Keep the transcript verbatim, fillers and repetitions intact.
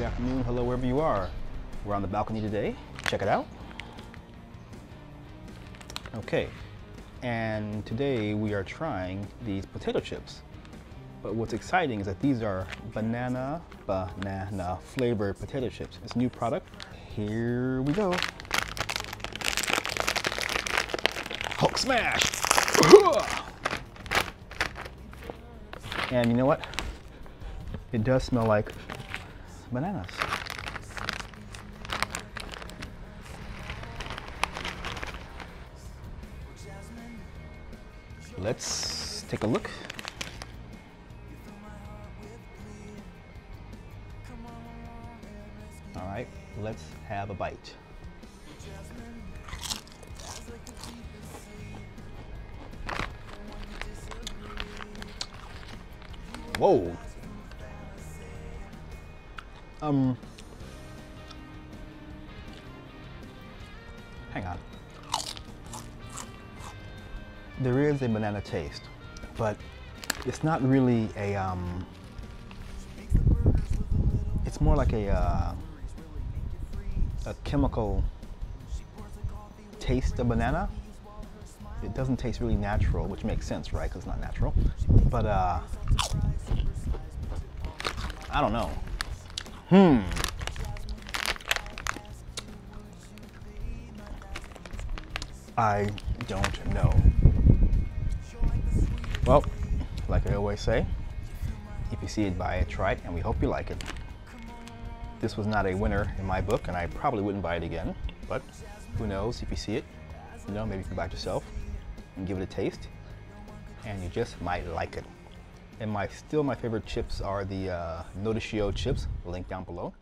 good afternoon, hello, wherever you are. We're on the balcony today. Check it out. Okay, and today we are trying these potato chips. But what's exciting is that these are banana, banana flavored potato chips. It's a new product. Here we go. Hulk smash! And you know what? It does smell like bananas. Let's take a look. All right, let's have a bite. Whoa. Um, hang on. There is a banana taste, but it's not really a, um, it's more like a, uh, a chemical taste of banana. It doesn't taste really natural, which makes sense, right? Because it's not natural. But, uh, I don't know. Hmm. I don't know. Well, like I always say, if you see it, buy it, try it, and we hope you like it. This was not a winner in my book, and I probably wouldn't buy it again, but who knows, if you see it, you know, maybe you can buy it yourself and give it a taste, and you just might like it. And my still my favorite chips are the uh, Nori Shio chips, link down below.